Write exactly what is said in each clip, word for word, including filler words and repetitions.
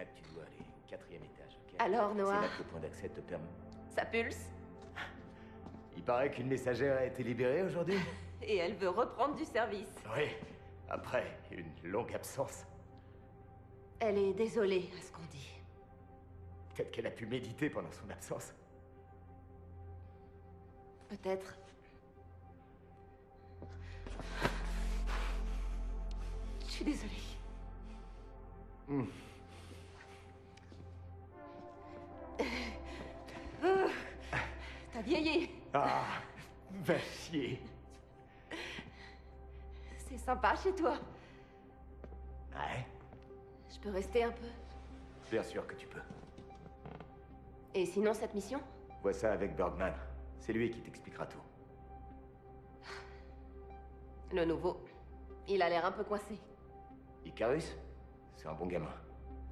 là que tu dois aller, quatrième étage, ok? Alors, Noah... C'est là que le point d'accès te permet... Ça pulse? Il paraît qu'une messagère a été libérée aujourd'hui. Et elle veut reprendre du service. Oui, après une longue absence. Elle est désolée à ce qu'on dit. Peut-être qu'elle a pu méditer pendant son absence. Peut-être. Je suis désolée. Mmh. Oh, t'as vieilli. Ah, va chier. C'est sympa chez toi. Ouais. Je peux rester un peu? Bien sûr que tu peux. Et sinon, cette mission? Vois ça avec Birdman. C'est lui qui t'expliquera tout. Le nouveau. Il a l'air un peu coincé. Icarus? C'est un bon gamin.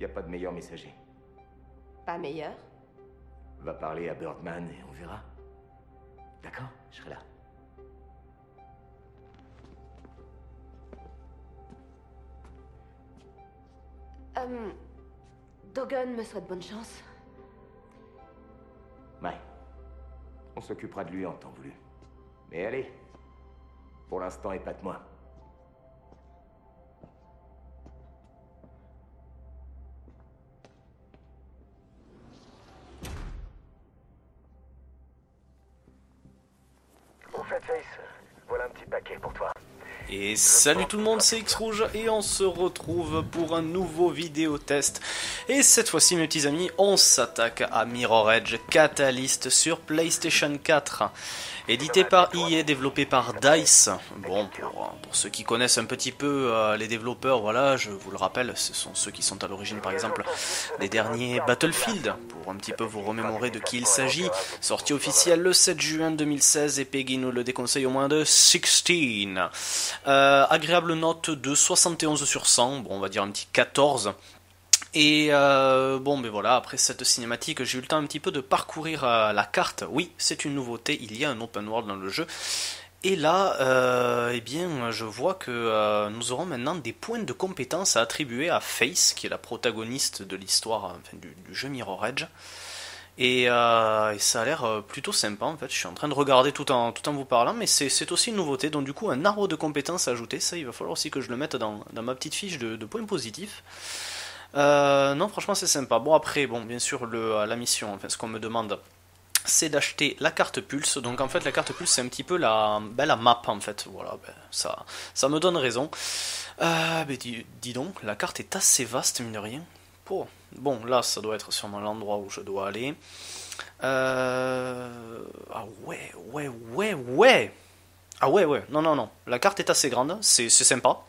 Y a pas de meilleur messager. Pas meilleur? Va parler à Birdman et on verra. D'accord? Je serai là. Euh... Dogon me souhaite bonne chance. Ouais. On s'occupera de lui en temps voulu. Mais allez, pour l'instant, épate-moi. Au fait, Face, voilà un petit paquet pour toi. Et salut tout le monde, c'est X-Rouge et on se retrouve pour un nouveau vidéo test. Et cette fois-ci mes petits amis, on s'attaque à Mirror's Edge Catalyst sur PlayStation quatre. Édité par E A, développé par DICE. Bon, pour, pour ceux qui connaissent un petit peu euh, les développeurs, voilà, je vous le rappelle, ce sont ceux qui sont à l'origine par exemple des derniers Battlefield, pour un petit peu vous remémorer de qui il s'agit. Sortie officielle le sept juin deux mille seize et PEGI nous le déconseille au moins de seize. Euh, agréable note de soixante et onze sur cent, bon on va dire un petit quatorze. Et euh, bon ben voilà, après cette cinématique j'ai eu le temps un petit peu de parcourir euh, la carte. Oui, c'est une nouveauté, il y a un open world dans le jeu. Et là, euh, eh bien, je vois que euh, nous aurons maintenant des points de compétence à attribuer à Face, qui est la protagoniste de l'histoire enfin, du, du jeu Mirror's Edge. Et, euh, et ça a l'air plutôt sympa en fait, je suis en train de regarder tout en, tout en vous parlant, mais c'est aussi une nouveauté, donc du coup un arbre de compétences à ajouter, ça il va falloir aussi que je le mette dans, dans ma petite fiche de, de points positifs. Euh, non franchement c'est sympa, bon après, bon bien sûr le, la mission, enfin ce qu'on me demande c'est d'acheter la carte Pulse, donc en fait la carte Pulse c'est un petit peu la, ben, la map en fait, voilà, ben, ça, ça me donne raison. Euh, ben, dis, dis donc, la carte est assez vaste mine de rien. Oh. Bon, là, ça doit être sûrement l'endroit où je dois aller. Euh... Ah ouais, ouais, ouais, ouais. Ah ouais, ouais, non, non, non. La carte est assez grande, c'est sympa.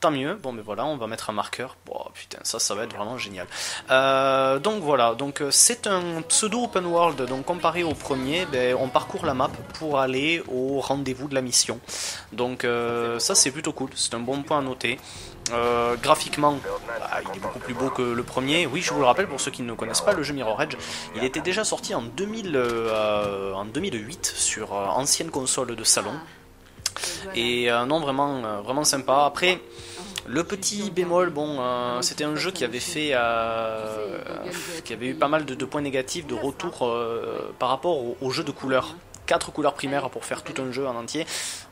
Tant mieux. Bon, mais voilà, on va mettre un marqueur. Bon, putain, ça, ça va être vraiment génial. Euh, donc voilà, donc c'est un pseudo open world. Donc comparé au premier, ben, on parcourt la map pour aller au rendez-vous de la mission. Donc euh, ça, c'est plutôt cool. C'est un bon point à noter. Euh, graphiquement, bah, il est beaucoup plus beau que le premier. Oui, je vous le rappelle, pour ceux qui ne connaissent pas le jeu Mirror's Edge, il était déjà sorti en, deux mille, euh, en deux mille huit sur euh, ancienne console de salon. Et euh, non, vraiment, euh, vraiment sympa. Après, le petit bémol, bon, euh, c'était un jeu qui avait fait, euh, qui avait eu pas mal de, de points négatifs de retour euh, par rapport au, au jeu de couleurs. Quatre couleurs primaires pour faire tout un jeu en entier.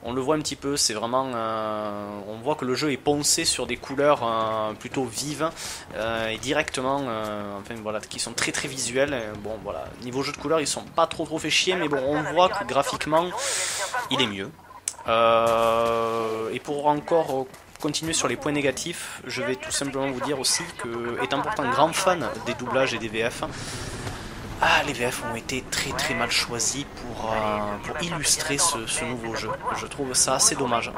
On le voit un petit peu, c'est vraiment... Euh, on voit que le jeu est poncé sur des couleurs euh, plutôt vives euh, et directement, euh, enfin voilà, qui sont très très visuelles. Bon voilà, niveau jeu de couleurs, ils sont pas trop trop fait chier, mais bon, on voit que graphiquement, il est mieux. Euh, et pour encore... continuer sur les points négatifs, je vais tout simplement vous dire aussi que, étant pourtant grand fan des doublages et des V F, ah, les V F ont été très très mal choisis pour, euh, pour illustrer ce, ce nouveau jeu. Je trouve ça assez dommage.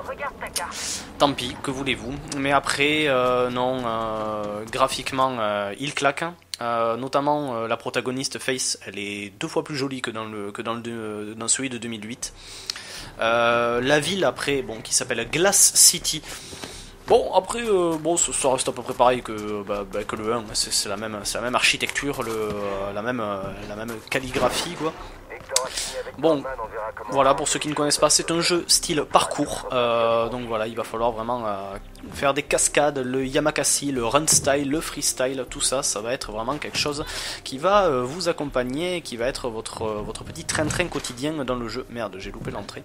Tant pis, que voulez-vous. Mais après, euh, non, euh, graphiquement, euh, il claque. Euh, notamment, euh, la protagoniste Face, elle est deux fois plus jolie que dans, le, que dans, le, dans celui de deux mille huit. Euh, la ville, après, bon, qui s'appelle Glass City. Bon, après, euh, bon, ça reste à peu près pareil que, bah, bah, que le un, c'est la, la même architecture, le, euh, la, même, euh, la même calligraphie, quoi. Bon, voilà, pour ceux qui ne connaissent pas, c'est un jeu style parcours. Euh, donc voilà, il va falloir vraiment euh, faire des cascades, le Yamakasi, le run style, le freestyle, tout ça, ça va être vraiment quelque chose qui va euh, vous accompagner, qui va être votre, euh, votre petit train-train quotidien dans le jeu. Merde, j'ai loupé l'entrée.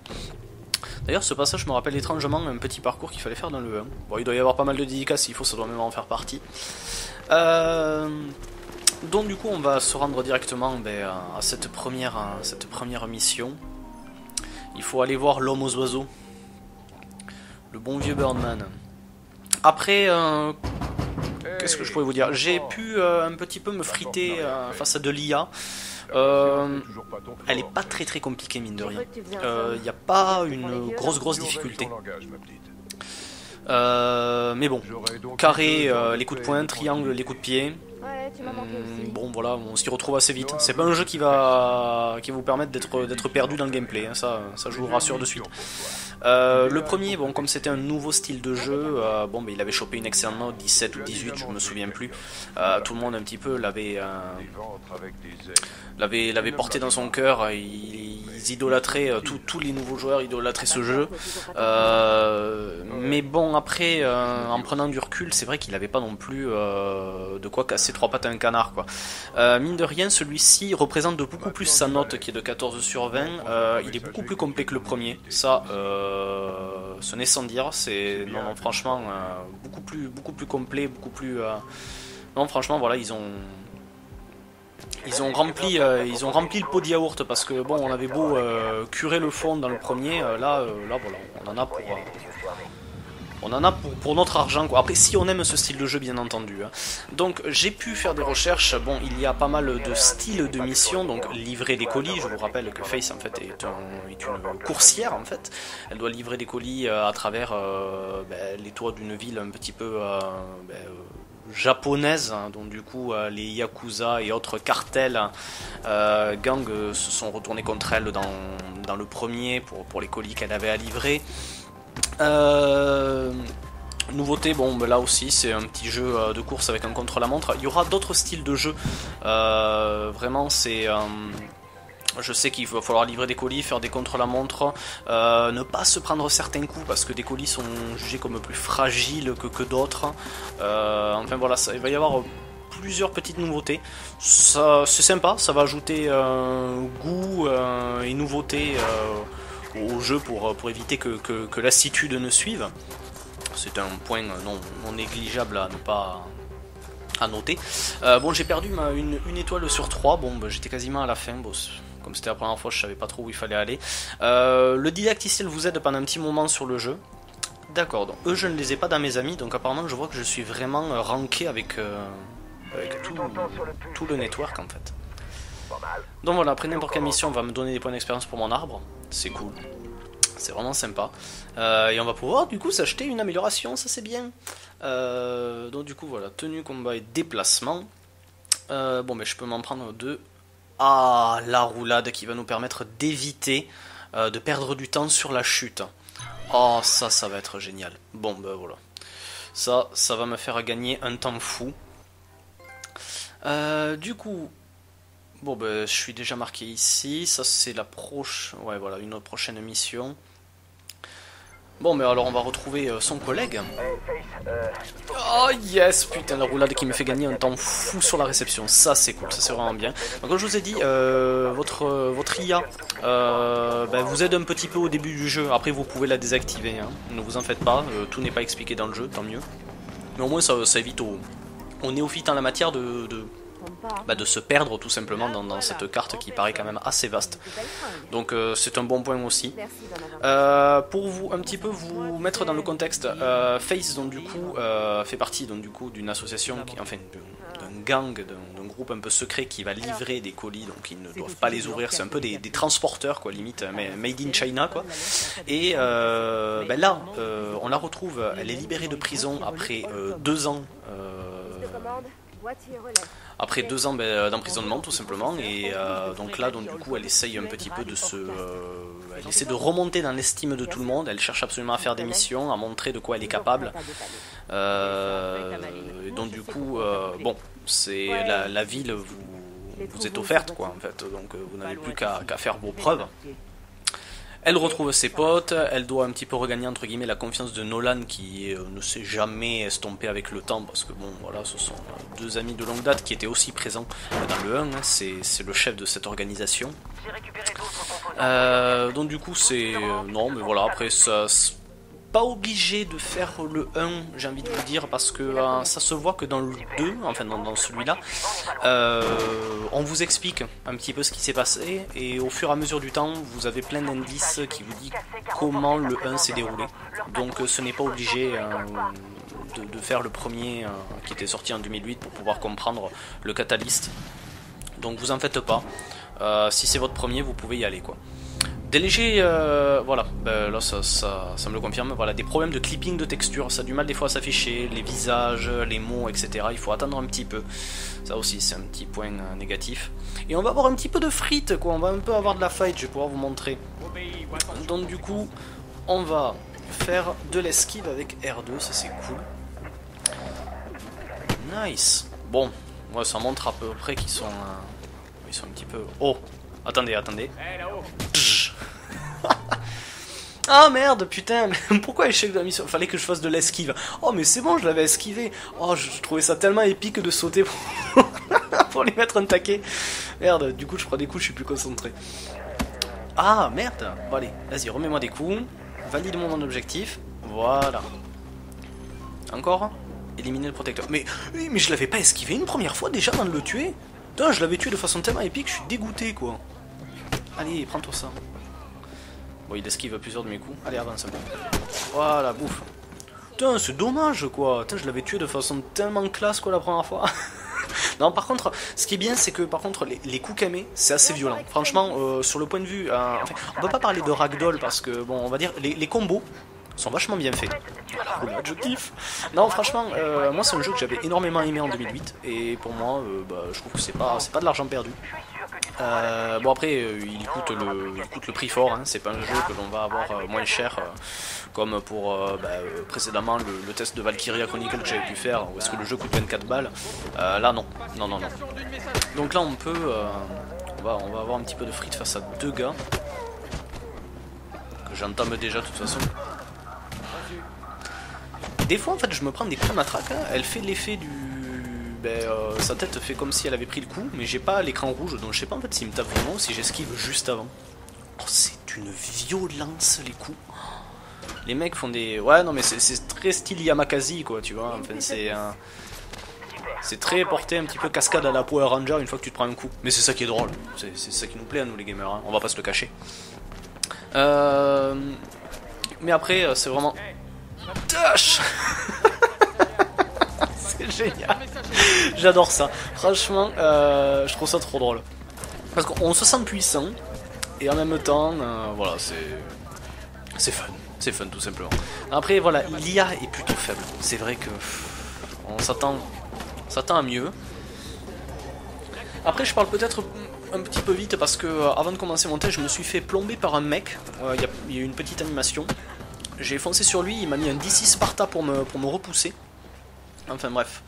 D'ailleurs, ce passage me rappelle étrangement un petit parcours qu'il fallait faire dans le un. Bon, il doit y avoir pas mal de dédicaces, il faut, ça doit même en faire partie. Euh... Donc du coup on va se rendre directement ben, à cette première, à cette première mission. Il faut aller voir l'homme aux oiseaux. Le bon vieux Birdman. Après, euh, qu'est-ce que je pourrais vous dire? J'ai pu euh, un petit peu me friter euh, face à de l'I A. Euh, elle est pas très très compliquée mine de rien. Il n'y a pas une grosse grosse difficulté. Euh, mais bon, carré, euh, les coups de poing, triangle, les coups de pied. Mmh, bon voilà, on s'y retrouve assez vite. C'est pas un jeu qui va qui vous permettre d'être d'être perdu dans le gameplay, hein, ça, ça je vous rassure de suite. Euh, le premier, bon comme c'était un nouveau style de jeu, euh, bon bah, il avait chopé une excellente note, dix-sept ou dix-huit, je me souviens plus. Euh, tout le monde un petit peu l'avait euh, l'avait l'avait porté dans son cœur. Ils, ils idolâtraient, tout, tous les nouveaux joueurs idolâtraient ce jeu. Euh, mais bon après, euh, en prenant du recul, c'est vrai qu'il n'avait pas non plus euh, de quoi casser trois pattes à un canard quoi. Euh, mine de rien, celui-ci représente de beaucoup plus sa note qui est de quatorze sur vingt. Euh, il est beaucoup plus complet que le premier. Ça. Euh, Euh, ce n'est sans dire, c'est non, non franchement euh, beaucoup plus beaucoup plus complet, beaucoup plus euh, non franchement voilà, ils ont ils ont rempli euh, ils ont rempli le pot de yaourt parce que bon, on avait beau euh, curer le fond dans le premier, euh, là euh, là voilà, on en a pour euh, on en a pour, pour notre argent quoi. Après si on aime ce style de jeu bien entendu hein. Donc j'ai pu faire des recherches. Bon, il y a pas mal de styles de missions. Donc livrer des colis, je vous rappelle que Face en fait est, un, est une coursière en fait. Elle doit livrer des colis à travers euh, ben, les toits d'une ville un petit peu euh, ben, euh, japonaise hein. Donc du coup euh, les Yakuza et autres cartels euh, gangs euh, se sont retournés contre elle dans, dans le premier pour, pour les colis qu'elle avait à livrer. Euh, nouveauté, bon ben là aussi c'est un petit jeu de course avec un contre-la-montre. Il y aura d'autres styles de jeu. Euh, vraiment c'est... Euh, je sais qu'il va falloir livrer des colis, faire des contre-la-montre, euh, ne pas se prendre certains coups parce que des colis sont jugés comme plus fragiles que, que d'autres. Euh, enfin voilà, ça, il va y avoir plusieurs petites nouveautés. Ça, c'est sympa, ça va ajouter euh, goût euh, et nouveauté. Euh, au jeu pour, pour éviter que, que, que lassitude ne suive. C'est un point non, non négligeable à ne pas à noter. Euh, bon, j'ai perdu ma, une, une étoile sur trois. Bon, bah, j'étais quasiment à la fin. Bon, comme c'était la première fois, je savais pas trop où il fallait aller. Euh, le didacticiel vous aide pendant un petit moment sur le jeu. D'accord, donc eux, je ne les ai pas dans mes amis. Donc apparemment, je vois que je suis vraiment ranké avec, euh, avec tout, tout le network en fait. Donc voilà, après n'importe quelle mission, on va me donner des points d'expérience pour mon arbre. C'est cool, c'est vraiment sympa. Euh, et on va pouvoir du coup s'acheter une amélioration, ça c'est bien. Euh, donc du coup voilà, tenue, combat et déplacement. Euh, bon mais je peux m'en prendre deux. Ah, la roulade qui va nous permettre d'éviter euh, de perdre du temps sur la chute. Oh ça, ça va être génial. Bon ben voilà, ça, ça va me faire gagner un temps fou. Euh, du coup... Bon ben je suis déjà marqué ici, ça c'est la proche... ouais voilà, une autre prochaine mission. Bon mais alors on va retrouver euh, son collègue. Oh yes, putain la roulade qui me fait gagner un temps fou sur la réception, ça c'est cool, ça c'est vraiment bien. Donc comme je vous ai dit, euh, votre, votre I A euh, ben, vous aide un petit peu au début du jeu, après vous pouvez la désactiver, hein. Ne vous en faites pas, euh, tout n'est pas expliqué dans le jeu, tant mieux. Mais au moins ça, ça évite aux, aux néophytes en la matière de... de... Bah de se perdre tout simplement dans, dans cette carte qui paraît quand même assez vaste. Donc euh, c'est un bon point aussi. Euh, pour vous un petit peu vous mettre dans le contexte, euh, Face donc du coup euh, fait partie donc du coup d'une association, qui, enfin d'un gang, d'un groupe un peu secret qui va livrer des colis, donc ils ne doivent pas les ouvrir, c'est un peu des, des transporteurs quoi, limite made in China quoi. Et euh, bah là euh, on la retrouve, elle est libérée de prison après euh, deux ans. Euh, Après deux ans ben, d'emprisonnement tout simplement, et euh, donc là donc, du coup elle essaye un petit peu de se... Euh, elle essaie de remonter dans l'estime de tout le monde, elle cherche absolument à faire des missions, à montrer de quoi elle est capable. Euh, donc du coup, euh, bon, c'est la, la ville vous... vous est offerte, quoi, en fait. Donc vous n'avez plus qu'à qu'à faire vos preuves. Elle retrouve ses potes, elle doit un petit peu regagner entre guillemets la confiance de Nolan qui euh, ne s'est jamais estompé avec le temps parce que bon voilà, ce sont euh, deux amis de longue date qui étaient aussi présents euh, dans le un, hein, c'est le chef de cette organisation. Euh, donc du coup c'est... Euh, non mais voilà, après ça... Pas obligé de faire le un, j'ai envie de vous dire, parce que euh, ça se voit que dans le deux, enfin dans, dans celui-là, euh, on vous explique un petit peu ce qui s'est passé, et au fur et à mesure du temps, vous avez plein d'indices qui vous disent comment le un s'est déroulé. Donc ce n'est pas obligé euh, de, de faire le premier euh, qui était sorti en deux mille huit pour pouvoir comprendre le catalyste. Donc vous en faites pas. Euh, si c'est votre premier, vous pouvez y aller, quoi. Des légers, euh, voilà, ben là ça, ça, ça me le confirme, voilà, des problèmes de clipping de texture, ça a du mal des fois à s'afficher, les visages, les mots, et cetera. Il faut attendre un petit peu, ça aussi c'est un petit point négatif. Et on va avoir un petit peu de frites, quoi, on va un peu avoir de la fight, je vais pouvoir vous montrer. Donc du coup, on va faire de l'esquive avec R deux, ça c'est cool. Nice. Bon, ouais, ça montre à peu près qu'ils sont, euh, ils sont un petit peu... Oh, attendez, attendez. Ah merde, putain, pourquoi échec de la mission? Fallait que je fasse de l'esquive. Oh mais c'est bon, je l'avais esquivé. Oh, je trouvais ça tellement épique de sauter pour, pour lui mettre un taquet. Merde, du coup je prends des coups, je suis plus concentré. Ah merde. Bon allez, vas-y, remets-moi des coups. Valide mon objectif. Voilà. Encore. Éliminer le protecteur. Mais, mais je l'avais pas esquivé une première fois déjà avant de le tuer. Putain, je l'avais tué de façon tellement épique, je suis dégoûté, quoi. Allez, prends-toi ça. Bon, il esquive à plusieurs de mes coups. Allez, avance. Voilà, bouffe. Putain, c'est dommage, quoi. Putain, je l'avais tué de façon tellement classe, quoi, la première fois. Non, par contre, ce qui est bien, c'est que, par contre, les, les coups camés, c'est assez violent. Franchement, euh, sur le point de vue... Euh, enfin, on va pas parler de ragdoll, parce que, bon, on va dire, les, les combos sont vachement bien faits. Voilà, je kiffe. Non, franchement, euh, moi, c'est un jeu que j'avais énormément aimé en deux mille huit. Et pour moi, euh, bah, je trouve que c'est pas, c'est pas de l'argent perdu. Euh, bon après euh, il, coûte le, il coûte le prix fort, hein. C'est pas un jeu que l'on va avoir euh, moins cher euh, comme pour euh, bah, euh, précédemment le, le test de Valkyria Chronicle que j'avais pu faire où est-ce que le jeu coûte vingt-quatre balles, euh, là non, non non non. Donc là on peut, euh, on, va, on va avoir un petit peu de frites face à deux gars que j'entame déjà de toute façon. Des fois en fait je me prends des coups de matraque, hein. Elle fait l'effet du... Ben, euh, sa tête fait comme si elle avait pris le coup, mais j'ai pas l'écran rouge, donc je sais pas en fait s'il me tape vraiment ou si j'esquive juste avant. Oh, c'est une violence les coups. Les mecs font des... Ouais, non mais c'est très style Yamakasi, quoi, tu vois. Enfin, c'est euh, c'est très porté un petit peu cascade à la Power Ranger une fois que tu te prends un coup. Mais c'est ça qui est drôle, c'est ça qui nous plaît à nous les gamers, hein. On va pas se le cacher. Euh... Mais après, c'est vraiment... Tâche. C'est génial. J'adore ça. Franchement, euh, je trouve ça trop drôle. Parce qu'on se sent puissant et en même temps, euh, voilà, c'est c'est fun. C'est fun tout simplement. Après, voilà, l'I A est plutôt faible. C'est vrai que pff, on s'attend, s'attend à mieux. Après, je parle peut-être un petit peu vite parce que euh, avant de commencer mon test, je me suis fait plomber par un mec. Il euh, y, y a une petite animation. J'ai foncé sur lui. Il m'a mis un D six Sparta pour me pour me repousser. Enfin bref,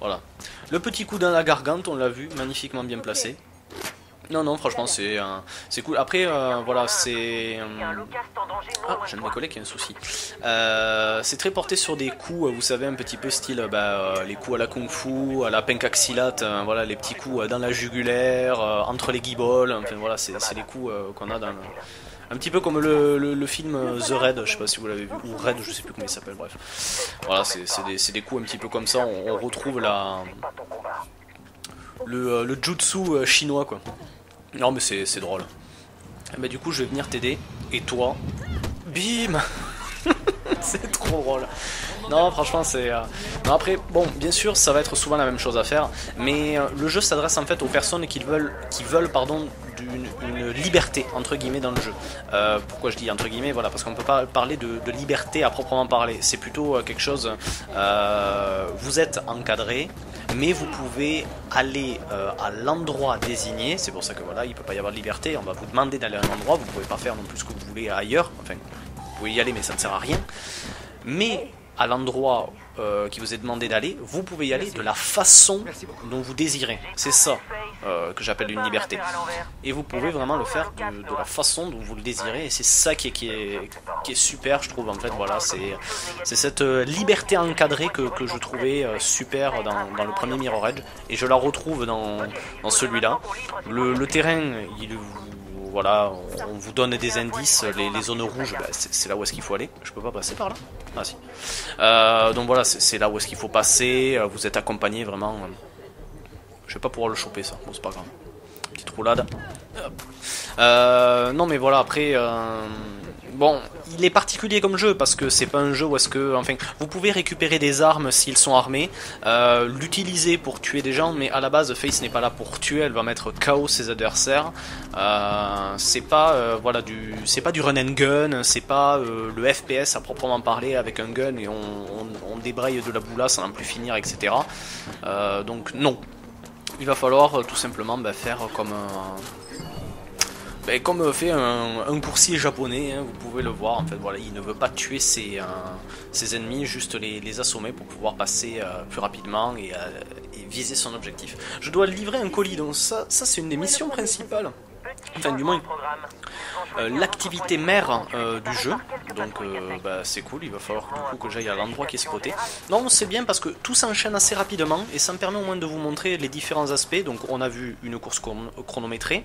voilà. Le petit coup dans la gargante, on l'a vu, magnifiquement bien placé. Non, non, franchement, c'est euh, c'est cool. Après, euh, voilà, c'est... Euh... Ah, j'ai un collègue qui a un souci. Euh, c'est très porté sur des coups, vous savez, un petit peu style, bah, euh, les coups à la kung-fu, à la pencaxilate, euh, voilà, les petits coups euh, dans la jugulaire, euh, entre les guibolles, enfin voilà, c'est les coups euh, qu'on a dans... Le... Un petit peu comme le, le, le film The Raid, je sais pas si vous l'avez vu, ou Raid, je sais plus comment il s'appelle, bref. Voilà, c'est des, des coups un petit peu comme ça, on, on retrouve la, le, le jutsu chinois, quoi. Non mais c'est drôle. Et bah du coup je vais venir t'aider, et toi, bim. C'est trop drôle. Non franchement c'est... Euh... Non après, bon, bien sûr ça va être souvent la même chose à faire, mais euh, le jeu s'adresse en fait aux personnes qui veulent, qui veulent pardon, d'une une liberté entre guillemets dans le jeu. Euh, pourquoi je dis entre guillemets, voilà, parce qu'on peut pas parler de, de liberté à proprement parler, c'est plutôt euh, quelque chose, euh, vous êtes encadré mais vous pouvez aller euh, à l'endroit désigné. C'est pour ça que voilà, il peut pas y avoir de liberté, on va vous demander d'aller à un endroit, vous pouvez pas faire non plus ce que vous voulez ailleurs, enfin vous pouvez y aller mais ça ne sert à rien. Mais à l'endroit euh, qui vous est demandé d'aller, vous pouvez y aller de la façon dont vous désirez, c'est ça. euh, que j'appelle une liberté. Et vous pouvez vraiment le faire de, de la façon dont vous le désirez, et c'est ça qui est, qui, est, qui est super, je trouve, en fait, voilà, c'est cette liberté encadrée que, que je trouvais super dans, dans le premier Mirror's Edge, et je la retrouve dans, dans celui-là. Le, le terrain, il voilà, on vous donne des indices, les, les zones rouges, bah, c'est là où est-ce qu'il faut aller. Je peux pas passer par là? Ah si. Euh, donc voilà, c'est là où est-ce qu'il faut passer, vous êtes accompagné vraiment. Je vais pas pouvoir le choper ça, bon c'est pas grave. Petite roulade. Euh, non mais voilà, après... Euh... Bon, il est particulier comme jeu parce que c'est pas un jeu où est-ce que, enfin, vous pouvez récupérer des armes s'ils sont armés, euh, l'utiliser pour tuer des gens, mais à la base, Face n'est pas là pour tuer, elle va mettre K O ses adversaires. Euh, c'est pas, euh, voilà, du, c'est pas du run and gun, c'est pas euh, le F P S à proprement parler avec un gun et on, on, on débraye de la boulasse à n'en plus finir, et cetera. Euh, donc non, il va falloir euh, tout simplement bah, faire comme un... Euh, Ben, comme fait un, un coursier japonais, hein, vous pouvez le voir, en fait, voilà, il ne veut pas tuer ses, euh, ses ennemis, juste les, les assommer pour pouvoir passer euh, plus rapidement et, euh, et viser son objectif. Je dois livrer un colis, donc ça, ça c'est une des missions principales. Enfin, du moins, euh, l'activité mère euh, du jeu, donc euh, bah, c'est cool, il va falloir du coup, que j'aille à l'endroit qui est spoté. Non, c'est bien parce que tout s'enchaîne assez rapidement et ça me permet au moins de vous montrer les différents aspects. Donc on a vu une course chronométrée.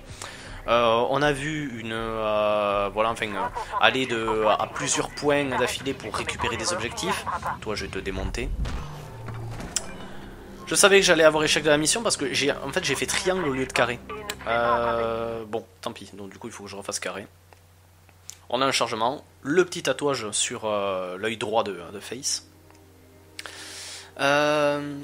Euh, on a vu une, euh, voilà, enfin, euh, aller de, à plusieurs points d'affilée pour récupérer des objectifs. Toi, je vais te démonter. Je savais que j'allais avoir échec de la mission parce que j'ai en fait, j'ai fait triangle au lieu de carré. Euh, bon, tant pis. Donc du coup, il faut que je refasse carré. On a un chargement. Le petit tatouage sur euh, l'œil droit de, de Face. Euh...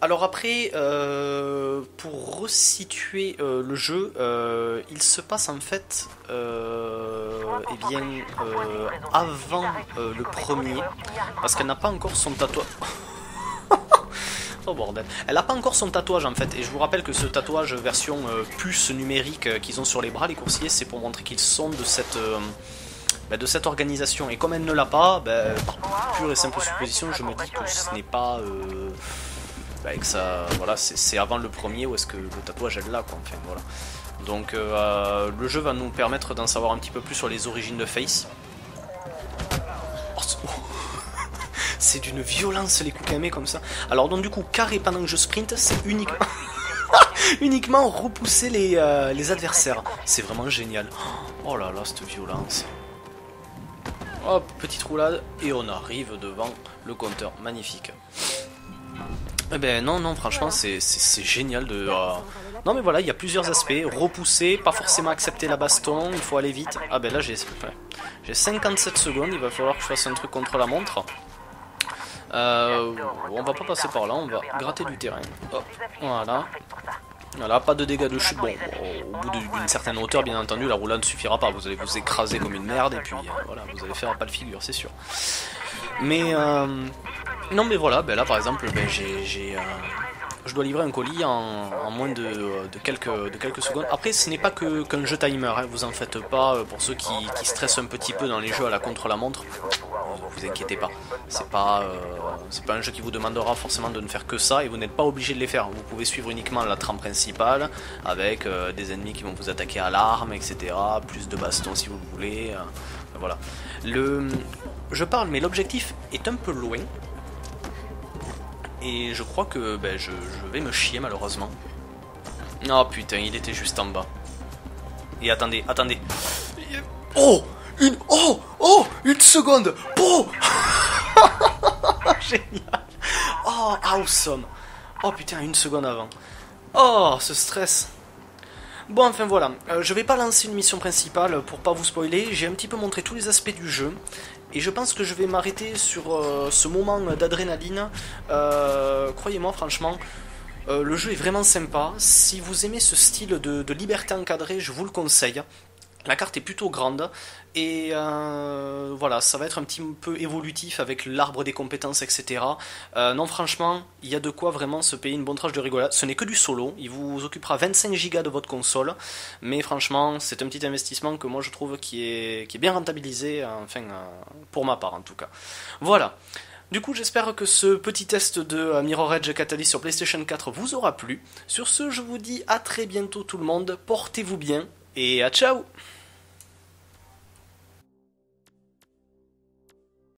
Alors après, euh, pour resituer euh, le jeu, euh, il se passe en fait euh, eh bien, euh, avant euh, le premier, parce qu'elle n'a pas encore son tatouage. Oh bordel. Elle n'a pas encore son tatouage en fait, et je vous rappelle que ce tatouage version euh, puce numérique euh, qu'ils ont sur les bras, les coursiers, c'est pour montrer qu'ils sont de cette... Euh, Bah de cette organisation, et comme elle ne l'a pas, bah, par pure et simple supposition, je me dis que ce n'est pas euh, bah, que ça, voilà, c'est avant le premier ou est-ce que le tatouage elle l'a quoi, enfin, voilà. Donc euh, le jeu va nous permettre d'en savoir un petit peu plus sur les origines de Face. Oh, c'est d'une violence les coups camés comme ça. Alors donc du coup carré pendant que je sprint, c'est uniquement uniquement repousser les, euh, les adversaires. C'est vraiment génial. Oh là là cette violence. Hop, petite roulade, et on arrive devant le compteur, magnifique. Eh ben non, non, franchement, c'est génial de... Euh... Non mais voilà, il y a plusieurs aspects, repousser, pas forcément accepter la baston, il faut aller vite. Ah ben là, j'ai cinquante-sept secondes, il va falloir que je fasse un truc contre la montre. Euh, on va pas passer par là, on va gratter du terrain. Hop, voilà. Voilà, pas de dégâts de chute, bon, au bout d'une certaine hauteur, bien entendu, la roulade ne suffira pas, vous allez vous écraser comme une merde, et puis, euh, voilà, vous allez faire pas de figure, c'est sûr. Mais, euh, non mais voilà, ben là par exemple, ben, j'ai, euh, je dois livrer un colis en, en moins de, de, quelques, de quelques secondes. Après, ce n'est pas que qu'un jeu timer, hein, vous en faites pas, pour ceux qui, qui stressent un petit peu dans les jeux à la contre-la-montre, vous inquiétez pas, c'est pas, euh, c'est pas un jeu qui vous demandera forcément de ne faire que ça et vous n'êtes pas obligé de les faire. Vous pouvez suivre uniquement la trame principale avec euh, des ennemis qui vont vous attaquer à l'arme, et cetera. Plus de bastons si vous le voulez. Euh, voilà. Le, je parle, mais l'objectif est un peu loin et je crois que ben, je, je vais me chier malheureusement. Oh putain, il était juste en bas. Et attendez, attendez. Oh! Une... Oh! Oh! Une seconde! Bon! Génial! Oh, awesome! Oh putain, une seconde avant. Oh, ce stress! Bon, enfin voilà. Euh, je vais pas lancer une mission principale pour pas vous spoiler. J'ai un petit peu montré tous les aspects du jeu. Et je pense que je vais m'arrêter sur euh, ce moment d'adrénaline. Euh, croyez-moi, franchement... Euh, le jeu est vraiment sympa. Si vous aimez ce style de, de liberté encadrée, je vous le conseille. La carte est plutôt grande et euh, voilà, ça va être un petit peu évolutif avec l'arbre des compétences, et cetera. Euh, non, franchement, il y a de quoi vraiment se payer une bonne tranche de rigolade. Ce n'est que du solo, il vous occupera vingt-cinq gigas de votre console, mais franchement, c'est un petit investissement que moi je trouve qui est, qui est bien rentabilisé, enfin, euh, pour ma part en tout cas. Voilà. Du coup, j'espère que ce petit test de Mirror's Edge Catalyst sur PlayStation quatre vous aura plu. Sur ce, je vous dis à très bientôt tout le monde, portez-vous bien, et à ciao!